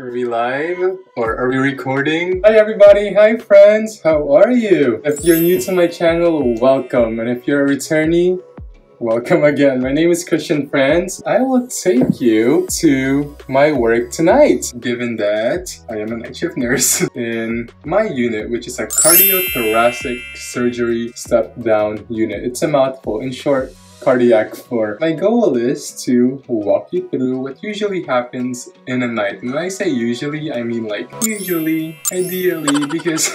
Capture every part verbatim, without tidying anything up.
Are we live? Or are we recording? Hi everybody, hi friends, how are you? If you're new to my channel, welcome. And if you're a returnee, welcome again. My name is Christian Franz. I will take you to my work tonight, given that I am a night shift nurse in my unit, which is a cardiothoracic surgery step-down unit. It's a mouthful. In short, cardiac floor. My goal is to walk you through what usually happens in a night. And when I say usually, I mean like usually, ideally, because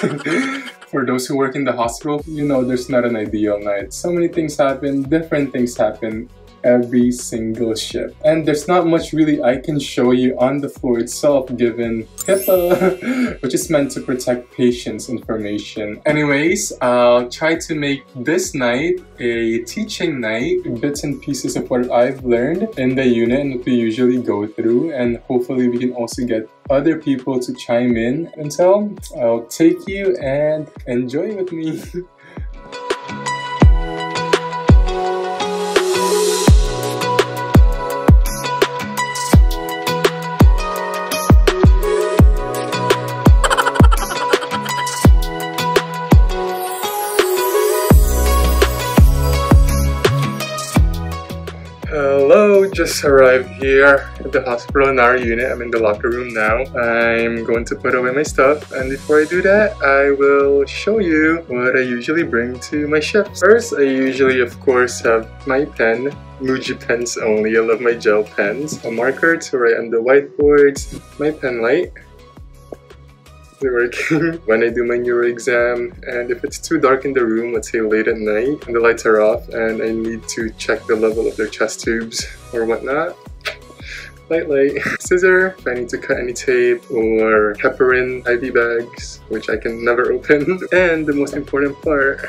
for those who work in the hospital, you know there's not an ideal night. So many things happen, different things happen every single shift. And there's not much really I can show you on the floor itself given HIPAA, which is meant to protect patients' information. Anyways, I'll try to make this night a teaching night, bits and pieces of what I've learned in the unit and what we usually go through, and hopefully we can also get other people to chime in. Until I'll take you and enjoy with me. Just arrived here at the hospital in our unit. I'm in the locker room now. I'm going to put away my stuff, and before I do that, I will show you what I usually bring to my shifts. First, I usually of course have my pen, Muji pens only. I love my gel pens. A marker to write on the whiteboards, my pen light. Working when I do my neuro exam, and if it's too dark in the room, let's say late at night and the lights are off and I need to check the level of their chest tubes or whatnot, light light, scissor if I need to cut any tape, or heparin I V bags, which I can never open, and the most important part,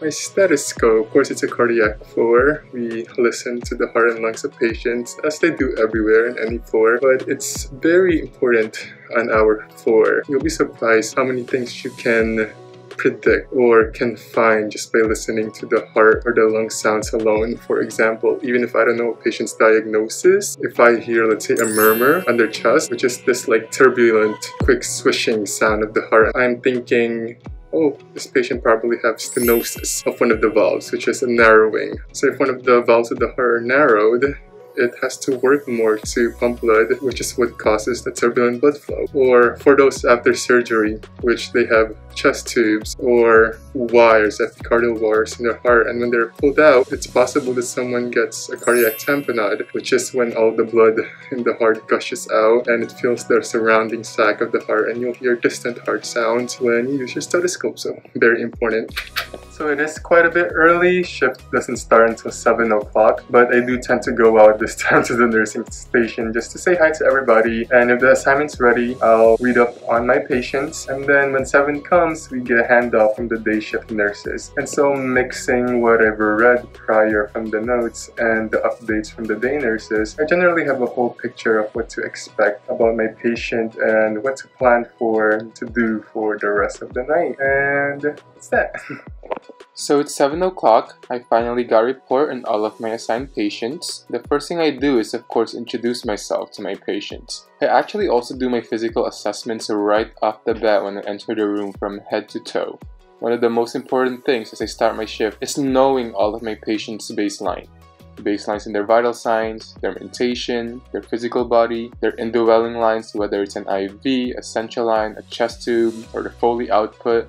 my stethoscope. Of course, it's a cardiac floor. We listen to the heart and lungs of patients, as they do everywhere in any floor, but it's very important on our floor. You'll be surprised how many things you can predict or can find just by listening to the heart or the lung sounds alone. For example, even if I don't know a patient's diagnosis, if I hear, let's say, a murmur on their chest, which is this like turbulent, quick swishing sound of the heart, I'm thinking, oh, this patient probably has stenosis of one of the valves, which is a narrowing. So if one of the valves of the heart are narrowed, it has to work more to pump blood, which is what causes the turbulent blood flow. Or for those after surgery, which they have chest tubes or wires, epicardial wires in their heart, and when they're pulled out, it's possible that someone gets a cardiac tamponade, which is when all the blood in the heart gushes out and it fills the surrounding sac of the heart, and you'll hear distant heart sounds when you use your stethoscope, so very important. So it is quite a bit early. Shift doesn't start until seven o'clock, but I do tend to go out this time to the nursing station just to say hi to everybody, and if the assignment's ready, I'll read up on my patients, and then when seven comes, we get a handoff from the day shift nurses. And so mixing whatever read prior from the notes and the updates from the day nurses, I generally have a whole picture of what to expect about my patient and what to plan for and to do for the rest of the night, and that's that. So it's seven o'clock, I finally got a report on all of my assigned patients. The first thing I do is of course introduce myself to my patients. I actually also do my physical assessments right off the bat when I enter the room from head to toe. One of the most important things as I start my shift is knowing all of my patients' baseline. Baselines in their vital signs, their mentation, their physical body, their indwelling lines, whether it's an I V, a central line, a chest tube, or the Foley output.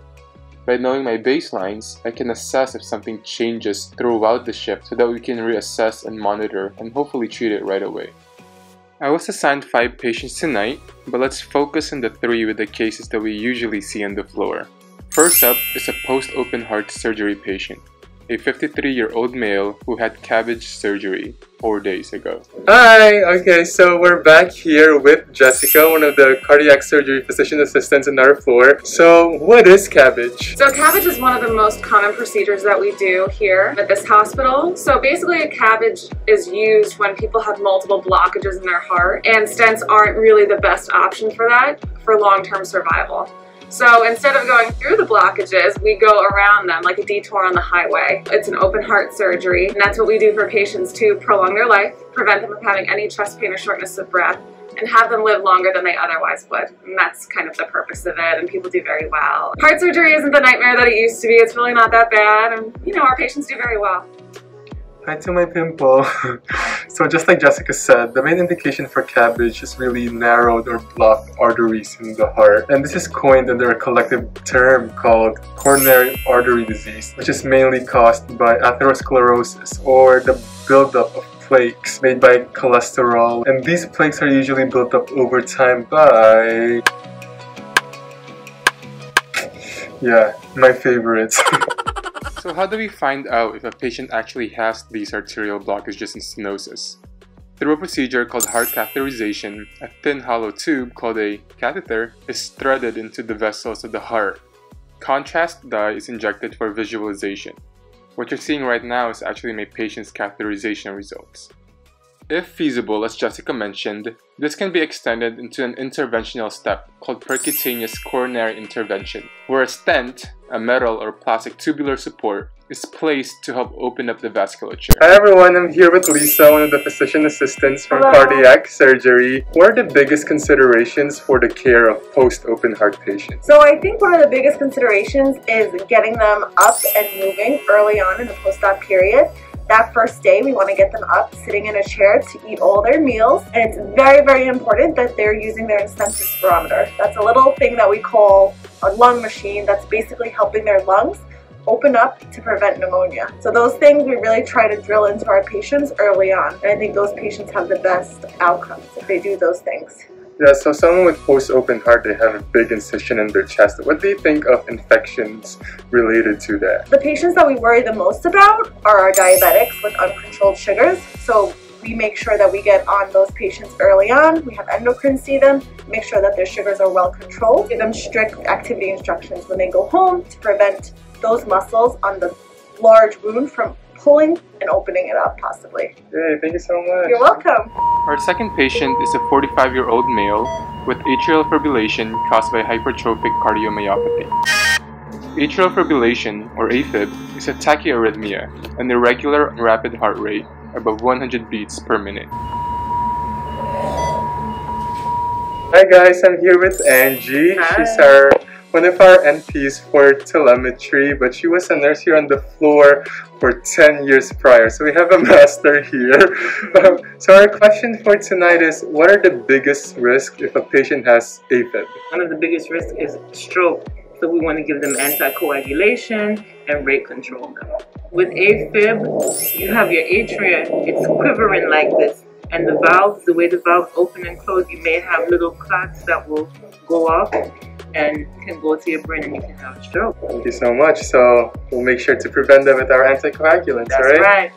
By knowing my baselines, I can assess if something changes throughout the shift so that we can reassess and monitor and hopefully treat it right away. I was assigned five patients tonight, but let's focus on the three with the cases that we usually see on the floor. First up is a post-open heart surgery patient, a fifty-three-year-old male who had C A B G surgery four days ago. Hi! Okay, so we're back here with Jessica, one of the cardiac surgery physician assistants in our floor. So what is C A B G? So C A B G is one of the most common procedures that we do here at this hospital. So basically a C A B G is used when people have multiple blockages in their heart, and stents aren't really the best option for that for long-term survival. So instead of going through the blockages, we go around them like a detour on the highway. It's an open heart surgery, and that's what we do for patients to prolong their life, prevent them from having any chest pain or shortness of breath, and have them live longer than they otherwise would. And that's kind of the purpose of it, and people do very well. Heart surgery isn't the nightmare that it used to be. It's really not that bad, and you know, our patients do very well. Hi to my pimple. So just like Jessica said, the main indication for C A B G is really narrowed or blocked arteries in the heart. And this is coined under a collective term called coronary artery disease, which is mainly caused by atherosclerosis or the buildup of plaques made by cholesterol. And these plaques are usually built up over time by... yeah, my favorites. So how do we find out if a patient actually has these arterial blockages and stenosis? Through a procedure called heart catheterization, a thin hollow tube called a catheter is threaded into the vessels of the heart. Contrast dye is injected for visualization. What you're seeing right now is actually my patient's catheterization results. If feasible, as Jessica mentioned, this can be extended into an interventional step called percutaneous coronary intervention, where a stent, a metal or plastic tubular support, is placed to help open up the vasculature. Hi everyone, I'm here with Lisa, one of the physician assistants from Hello. Cardiac Surgery. What are the biggest considerations for the care of post-open heart patients? So I think one of the biggest considerations is getting them up and moving early on in the post-op period. That first day, we want to get them up, sitting in a chair to eat all their meals. And it's very, very important that they're using their incentive spirometer. That's a little thing that we call a lung machine that's basically helping their lungs open up to prevent pneumonia. So those things we really try to drill into our patients early on. And I think those patients have the best outcomes if they do those things. Yeah, so someone with post-open heart, they have a big incision in their chest. What do you think of infections related to that? The patients that we worry the most about are our diabetics with uncontrolled sugars. So we make sure that we get on those patients early on. We have endocrine see them, make sure that their sugars are well controlled. Give them strict activity instructions when they go home to prevent those muscles on the large wound from pulling and opening it up, possibly. Hey, thank you so much. You're welcome. Our second patient is a forty-five-year-old male with atrial fibrillation caused by hypertrophic cardiomyopathy. Atrial fibrillation, or AFib, is a tachyarrhythmia, an irregular rapid heart rate above one hundred beats per minute. Hi guys, I'm here with Angie. Hi. She's our one of our N Ps for telemetry, but she was a nurse here on the floor for ten years prior, so we have a master here. Um, so our question for tonight is, what are the biggest risks if a patient has AFib? One of the biggest risks is stroke, so we want to give them anticoagulation and rate control. With AFib, you have your atria, it's quivering like this, and the valves, the way the valves open and close, you may have little clots that will go off and can go to your brain and you can have a stroke. Thank you so much. So we'll make sure to prevent them with our anticoagulants, That's right? right.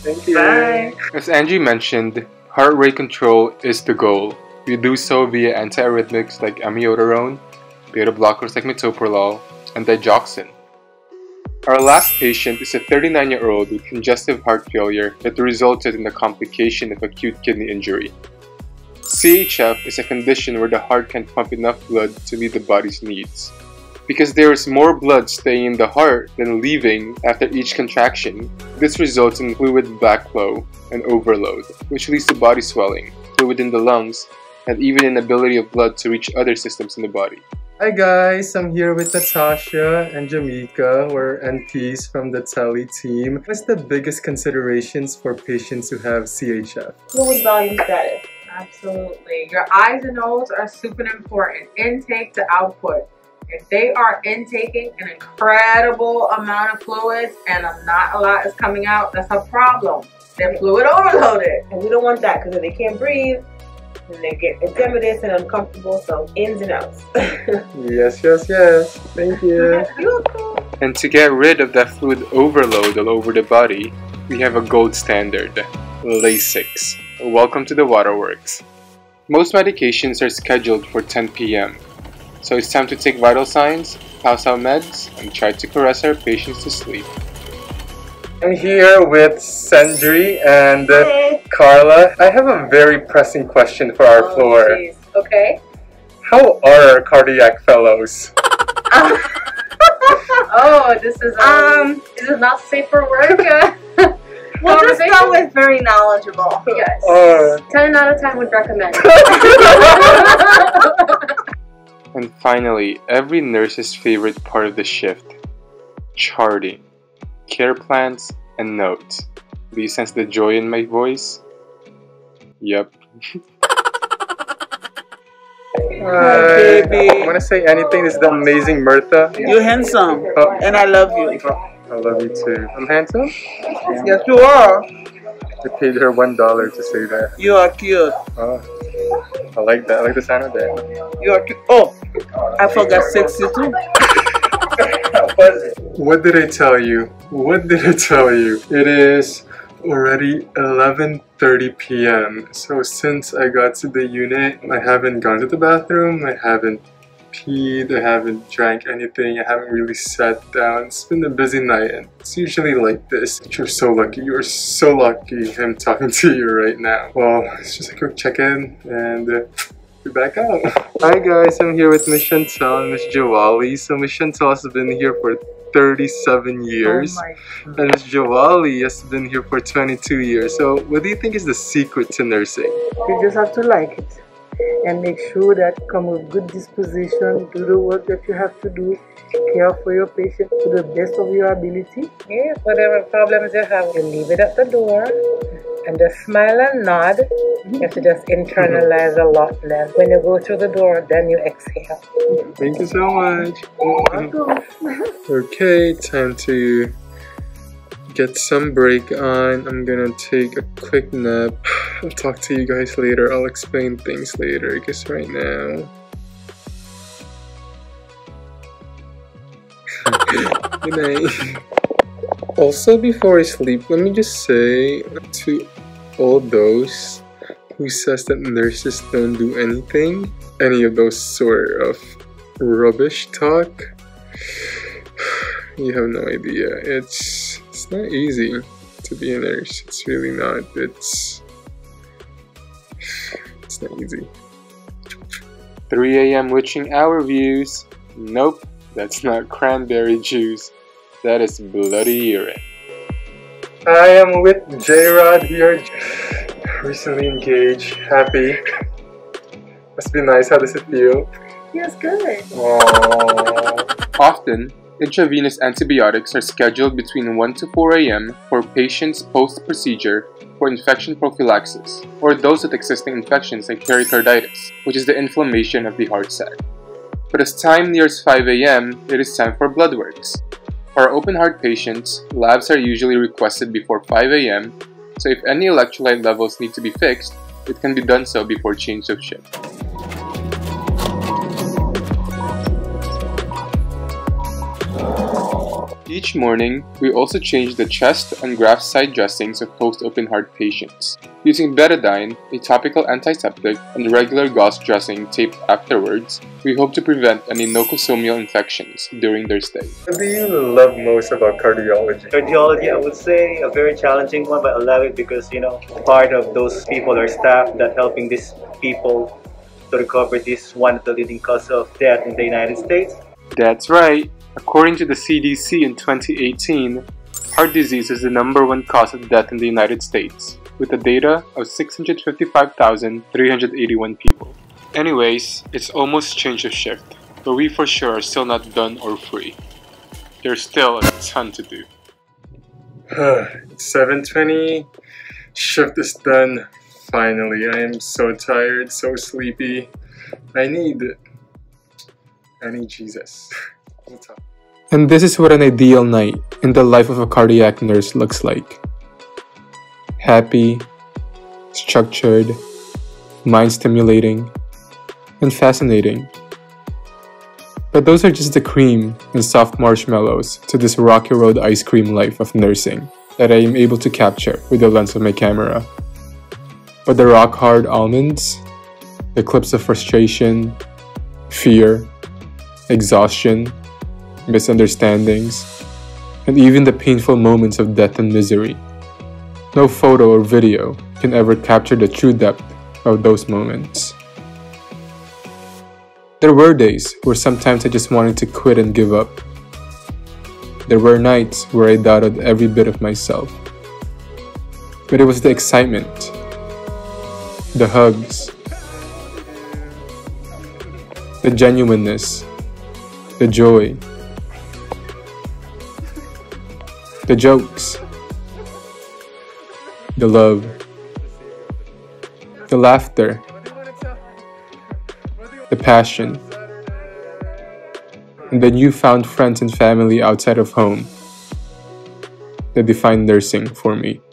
Thank you. Bye. As Angie mentioned, heart rate control is the goal. We do so via antiarrhythmics like amiodarone, beta blockers like metoprolol, and digoxin. Our last patient is a thirty-nine-year-old with congestive heart failure that resulted in a complication of acute kidney injury. C H F is a condition where the heart can't pump enough blood to meet the body's needs. Because there is more blood staying in the heart than leaving after each contraction, this results in fluid backflow and overload, which leads to body swelling, fluid in the lungs, and even inability of blood to reach other systems in the body. Hi guys, I'm here with Natasha and Jamika. We're N Ps from the Tele team. What's the biggest considerations for patients who have C H F? Fluid volume status. Absolutely. Your eyes and nose are super important. Intake to output. If they are intaking an incredible amount of fluids and not a lot is coming out, that's a problem. They're fluid overloaded. And we don't want that because if they can't breathe, then they get edematous and uncomfortable, so ins and outs. Yes, yes, yes. Thank you. You're welcome. And to get rid of that fluid overload all over the body, we have a gold standard, Lasix. Welcome to the waterworks. Most medications are scheduled for ten p m, so it's time to take vital signs, pass out meds, and try to caress our patients to sleep. I'm here with Sendri and hey. Carla. I have a very pressing question for our oh, floor. Geez. Okay. How are our cardiac fellows? Oh, this is um, um, this is not safe for work. We'll just go with very knowledgeable. Yes. Uh, ten out of ten would recommend. And finally, every nurse's favorite part of the shift, charting, care plans, and notes. Do you sense the joy in my voice? Yep. Hi, baby. I want to say anything. This is the amazing Martha. You're handsome. Oh. And I love you. I love you too. I'm handsome? Yeah. Yes, you are. I paid her one dollar to say that. You are cute. Oh. I like that. I like the sound of that. You are cute. Oh, I forgot sexy too. What did I tell you? What did I tell you? It is already eleven thirty p m So since I got to the unit, I haven't gone to the bathroom, I haven't peed, I haven't drank anything, I haven't really sat down. It's been a busy night and it's usually like this. You're so lucky, you're so lucky I'm talking to you right now. Well, it's just a quick check-in and uh, we're back out. Hi guys, I'm here with Miss Chantal and Miss Jawali. So Miss Chantal has been here for thirty-seven years, oh, and Miss Jawali has been here for twenty-two years. So what do you think is the secret to nursing? You just have to like it and make sure that come with good disposition, do the work that you have to do, care for your patient to the best of your ability. Yeah, whatever problems you have, you leave it at the door and just smile and nod. You have to just internalize a lot less. When you go through the door, then you exhale. Thank you so much. Okay, time to get some break on. I'm gonna take a quick nap. I'll talk to you guys later. I'll explain things later, because right now... Good night. Also, before I sleep, let me just say to all those who says that nurses don't do anything, any of those sort of rubbish talk, you have no idea. It's it's not easy to be a nurse. It's really not. It's it's not easy. three a m witching hour views. Nope, that's not cranberry juice. That is bloody urine. I am with J-Rod here. Recently engaged, happy. Must be nice. How does it feel? Feels good. Often, intravenous antibiotics are scheduled between one to four a m for patients post-procedure for infection prophylaxis, or those with existing infections like pericarditis, which is the inflammation of the heart sac. But as time nears five a m, it is time for blood works. For open heart patients, labs are usually requested before five a m, so if any electrolyte levels need to be fixed, it can be done so before change of shift. Each morning, we also change the chest and graft side dressings of post-open heart patients, using betadine, a topical antiseptic, and regular gauze dressing taped afterwards. We hope to prevent any nosocomial infections during their stay. What do you love most about cardiology? Cardiology, I would say, a very challenging one, but I love it because, you know, part of those people or staff that helping these people to recover this one of the leading cause of death in the United States. That's right. According to the C D C in twenty eighteen, heart disease is the number one cause of death in the United States, with a data of six hundred fifty-five thousand three hundred eighty-one people. Anyways, it's almost change of shift, but we for sure are still not done or free. There's still a ton to do. It's seven twenty, shift is done, finally. I am so tired, so sleepy. I need... I need Jesus. And this is what an ideal night in the life of a cardiac nurse looks like. Happy, structured, mind-stimulating, and fascinating. But those are just the cream and soft marshmallows to this rocky road ice cream life of nursing that I am able to capture with the lens of my camera. But the rock-hard almonds, the clips of frustration, fear, exhaustion, misunderstandings, and even the painful moments of death and misery. No photo or video can ever capture the true depth of those moments. There were days where sometimes I just wanted to quit and give up. There were nights where I doubted every bit of myself. but it was the excitement, the hugs, the genuineness, the joy, the jokes, the love, the laughter, the passion, and the newfound friends and family outside of home that defined nursing for me.